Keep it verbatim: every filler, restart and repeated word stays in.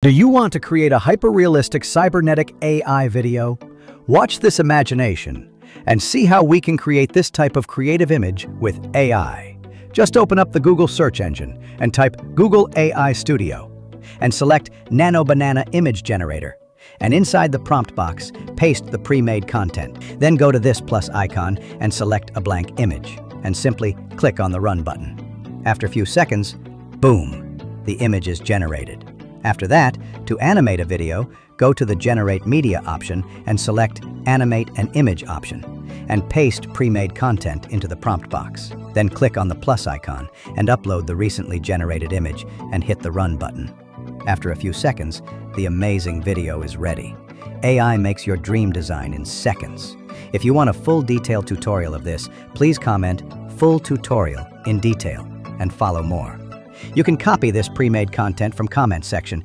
Do you want to create a hyper-realistic cybernetic A I video? Watch this imagination and see how we can create this type of creative image with A I. Just open up the Google search engine and type Google A I Studio and select Nano Banana Image Generator. And inside the prompt box, paste the pre-made content. Then go to this plus icon and select a blank image and simply click on the Run button. After a few seconds, boom, the image is generated. After that, to animate a video, go to the Generate Media option and select Animate an Image option and paste pre-made content into the prompt box. Then click on the plus icon and upload the recently generated image and hit the Run button. After a few seconds, the amazing video is ready. A I makes your dream design in seconds. If you want a full detailed tutorial of this, please comment "Full tutorial in detail" and follow more. You can copy this pre-made content from comment section.